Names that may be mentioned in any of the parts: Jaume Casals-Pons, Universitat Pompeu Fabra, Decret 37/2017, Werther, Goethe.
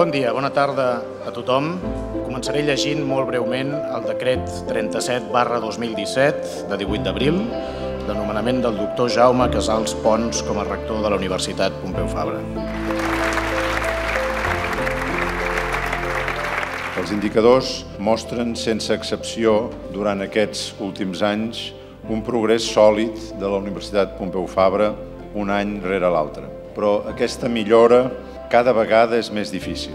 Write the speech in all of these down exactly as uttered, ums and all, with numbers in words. Bon dia, bona tarda a tothom. Començaré llegint molt breument el decret trenta-set barra dos mil disset de divuit d'abril de nomenament del doctor Jaume Casals-Pons com a rector de la Universitat Pompeu Fabra. Els indicadors mostren sense excepció durant aquests últims anys un progrés sòlid de la Universitat Pompeu Fabra un any rere l'altre. Però aquesta millora cada vegada és més difícil.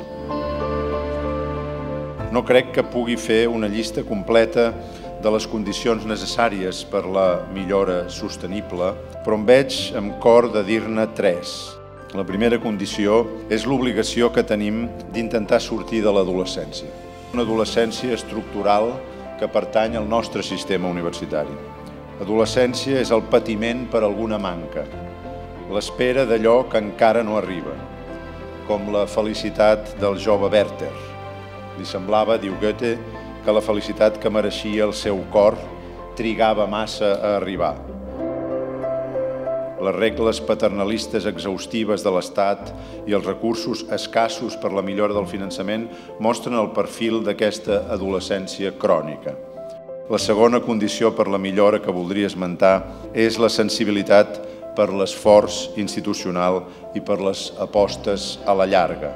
No crec que pugui fer una llista completa de les condicions necessàries per la millora sostenible, però em veig amb cor de dir-ne tres. La primera condició és l'obligació que tenim d'intentar sortir de l'adolescència. Una adolescència estructural que pertany al nostre sistema universitari. Adolescència és el patiment per alguna manca, l'espera d'allò que encara no arriba, com la felicitat del jove Werther. Li semblava, diu Goethe, que la felicitat que mereixia el seu cor trigava massa a arribar. Les regles paternalistes exhaustives de l'Estat i els recursos escassos per la millora del finançament mostren el perfil d'aquesta adolescència crònica. La segona condició per la millora que voldria esmentar és la sensibilitat per l'esforç institucional i per les apostes a la llarga.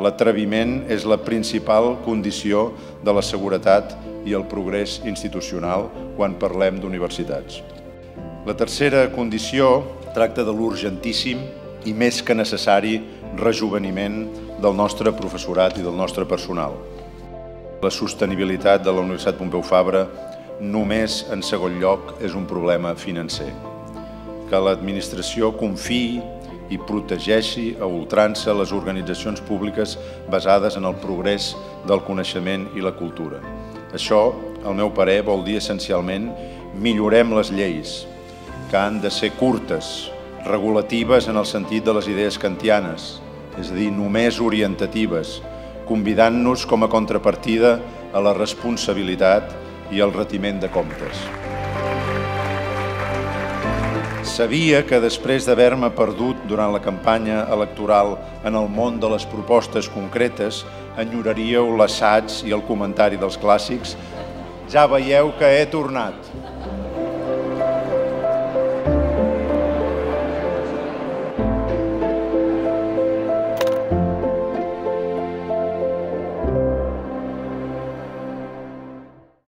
L'atreviment és la principal condició de la seguretat i el progrés institucional quan parlem d'universitats. La tercera condició tracta de l'urgentíssim i més que necessari rejoveniment del nostre professorat i del nostre personal. La sostenibilitat de la Universitat Pompeu Fabra només, en segon lloc, és un problema financer. Que l'administració confiï i protegeixi a ultrança les organitzacions públiques basades en el progrés del coneixement i la cultura. Això, al meu parer, vol dir essencialment millorem les lleis, que han de ser curtes, regulatives en el sentit de les idees kantianes, és a dir, només orientatives, convidant-nos com a contrapartida a la responsabilitat i al retiment de comptes. Sabia que després d'haver-me perdut durant la campanya electoral en el món de les propostes concretes, enyoraríeu l'assaig i el comentari dels clàssics. Ja veieu que he tornat.